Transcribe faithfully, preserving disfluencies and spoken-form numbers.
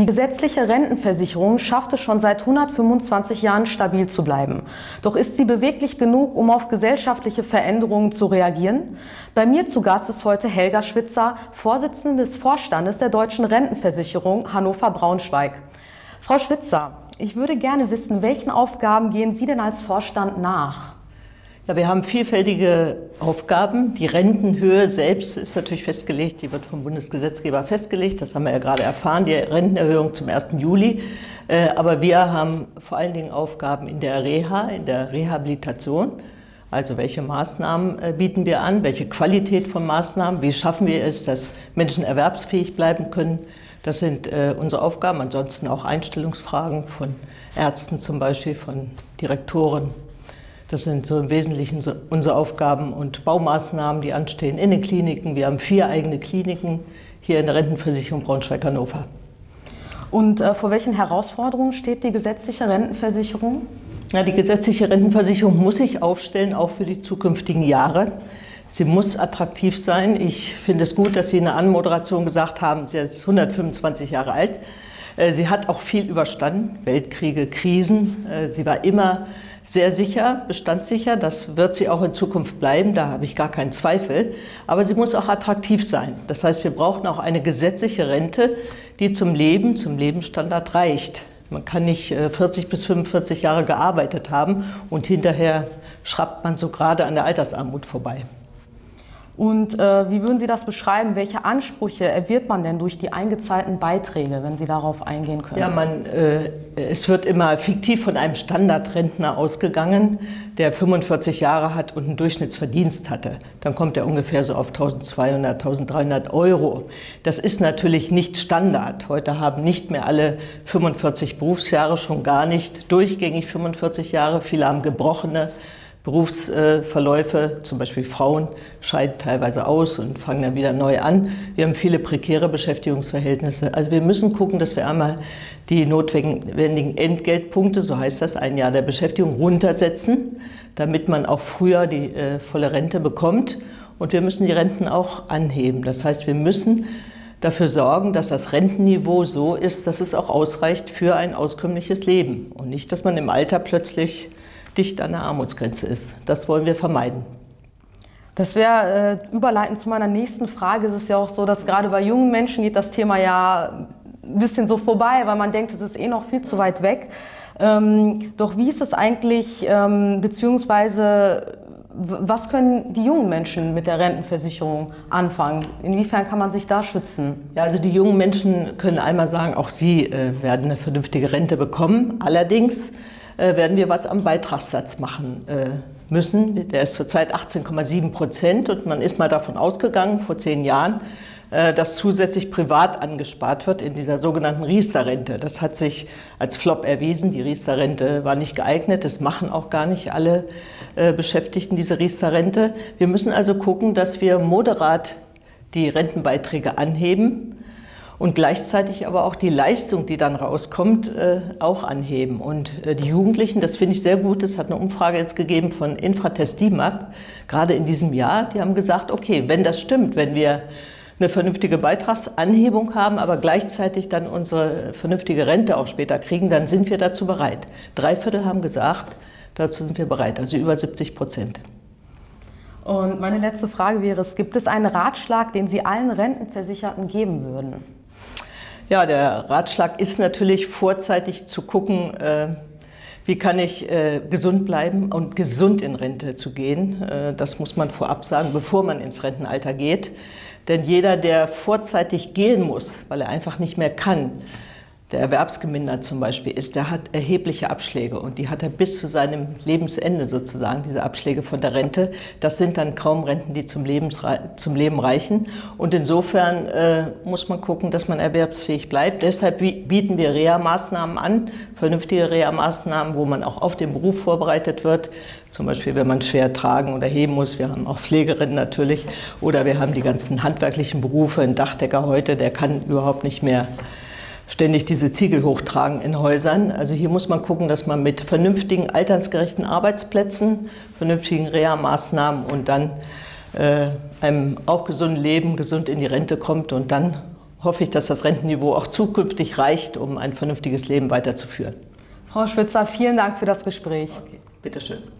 Die gesetzliche Rentenversicherung schafft es schon seit hundertfünfundzwanzig Jahren stabil zu bleiben. Doch ist sie beweglich genug, um auf gesellschaftliche Veränderungen zu reagieren? Bei mir zu Gast ist heute Helga Schwitzer, Vorsitzende des Vorstandes der Deutschen Rentenversicherung Hannover-Braunschweig. Frau Schwitzer, ich würde gerne wissen, welchen Aufgaben gehen Sie denn als Vorstand nach? Ja, wir haben vielfältige Aufgaben. Die Rentenhöhe selbst ist natürlich festgelegt, die wird vom Bundesgesetzgeber festgelegt. Das haben wir ja gerade erfahren, die Rentenerhöhung zum ersten Juli. Aber wir haben vor allen Dingen Aufgaben in der Reha, in der Rehabilitation. Also welche Maßnahmen bieten wir an, welche Qualität von Maßnahmen, wie schaffen wir es, dass Menschen erwerbsfähig bleiben können. Das sind äh, unsere Aufgaben, ansonsten auch Einstellungsfragen von Ärzten zum Beispiel, von Direktoren. Das sind so im Wesentlichen so unsere Aufgaben und Baumaßnahmen, die anstehen in den Kliniken. Wir haben vier eigene Kliniken hier in der Rentenversicherung Braunschweig-Hannover. Und äh, vor welchen Herausforderungen steht die gesetzliche Rentenversicherung? Ja, die gesetzliche Rentenversicherung muss sich aufstellen, auch für die zukünftigen Jahre. Sie muss attraktiv sein. Ich finde es gut, dass Sie in der Anmoderation gesagt haben, sie ist hundertfünfundzwanzig Jahre alt. Sie hat auch viel überstanden, Weltkriege, Krisen. Sie war immer sehr sicher, bestandssicher. Das wird sie auch in Zukunft bleiben, da habe ich gar keinen Zweifel. Aber sie muss auch attraktiv sein. Das heißt, wir brauchen auch eine gesetzliche Rente, die zum Leben, zum Lebensstandard reicht. Man kann nicht vierzig bis fünfundvierzig Jahre gearbeitet haben und hinterher schraubt man so gerade an der Altersarmut vorbei. Und äh, wie würden Sie das beschreiben? Welche Ansprüche erwirbt man denn durch die eingezahlten Beiträge, wenn Sie darauf eingehen können? Ja, man, äh, es wird immer fiktiv von einem Standardrentner ausgegangen, der fünfundvierzig Jahre hat und einen Durchschnittsverdienst hatte. Dann kommt er ungefähr so auf eintausendzweihundert, eintausenddreihundert Euro. Das ist natürlich nicht Standard. Heute haben nicht mehr alle fünfundvierzig Berufsjahre, schon gar nicht durchgängig fünfundvierzig Jahre. Viele haben gebrochene Berufsverläufe, zum Beispiel Frauen, scheiden teilweise aus und fangen dann wieder neu an. Wir haben viele prekäre Beschäftigungsverhältnisse. Also wir müssen gucken, dass wir einmal die notwendigen Entgeltpunkte, so heißt das, ein Jahr der Beschäftigung, runtersetzen, damit man auch früher die äh, volle Rente bekommt. Und wir müssen die Renten auch anheben. Das heißt, wir müssen dafür sorgen, dass das Rentenniveau so ist, dass es auch ausreicht für ein auskömmliches Leben. Und nicht, dass man im Alter plötzlich dicht an der Armutsgrenze ist. Das wollen wir vermeiden. Das wäre äh, überleitend zu meiner nächsten Frage. Es ist ja auch so, dass gerade bei jungen Menschen geht das Thema ja ein bisschen so vorbei, weil man denkt, es ist eh noch viel zu weit weg. Ähm, doch wie ist es eigentlich, ähm, beziehungsweise was können die jungen Menschen mit der Rentenversicherung anfangen? Inwiefern kann man sich da schützen? Ja, also die jungen Menschen können einmal sagen, auch sie äh, werden eine vernünftige Rente bekommen. Allerdings werden wir was am Beitragssatz machen müssen. Der ist zurzeit achtzehn Komma sieben Prozent und man ist mal davon ausgegangen, vor zehn Jahren, dass zusätzlich privat angespart wird in dieser sogenannten Riester-Rente. Das hat sich als Flop erwiesen. Die Riester-Rente war nicht geeignet. Das machen auch gar nicht alle Beschäftigten, diese Riester-Rente. Wir müssen also gucken, dass wir moderat die Rentenbeiträge anheben und gleichzeitig aber auch die Leistung, die dann rauskommt, äh, auch anheben. Und äh, die Jugendlichen, das finde ich sehr gut, es hat eine Umfrage jetzt gegeben von Infratest Dimap, gerade in diesem Jahr, die haben gesagt, okay, wenn das stimmt, wenn wir eine vernünftige Beitragsanhebung haben, aber gleichzeitig dann unsere vernünftige Rente auch später kriegen, dann sind wir dazu bereit. Drei Viertel haben gesagt, dazu sind wir bereit, also über siebzig Prozent. Und meine letzte Frage wäre es, gibt es einen Ratschlag, den Sie allen Rentenversicherten geben würden? Ja, der Ratschlag ist natürlich vorzeitig zu gucken, äh, wie kann ich äh, gesund bleiben und gesund in Rente zu gehen. Äh, das muss man vorab sagen, bevor man ins Rentenalter geht. Denn jeder, der vorzeitig gehen muss, weil er einfach nicht mehr kann, der erwerbsgemindert zum Beispiel ist, der hat erhebliche Abschläge und die hat er bis zu seinem Lebensende sozusagen, diese Abschläge von der Rente. Das sind dann kaum Renten, die zum, Lebensre- zum Leben reichen. Und insofern äh, muss man gucken, dass man erwerbsfähig bleibt. Deshalb bieten wir Reha-Maßnahmen an, vernünftige Reha-Maßnahmen, wo man auch auf den Beruf vorbereitet wird. Zum Beispiel, wenn man schwer tragen oder heben muss. Wir haben auch Pflegerinnen natürlich. Oder wir haben die ganzen handwerklichen Berufe. Ein Dachdecker heute, der kann überhaupt nicht mehr ständig diese Ziegel hochtragen in Häusern. Also hier muss man gucken, dass man mit vernünftigen, altersgerechten Arbeitsplätzen, vernünftigen Reha-Maßnahmen und dann äh, einem auch gesunden Leben gesund in die Rente kommt und dann hoffe ich, dass das Rentenniveau auch zukünftig reicht, um ein vernünftiges Leben weiterzuführen. Frau Schwitzer, vielen Dank für das Gespräch. Okay, bitteschön.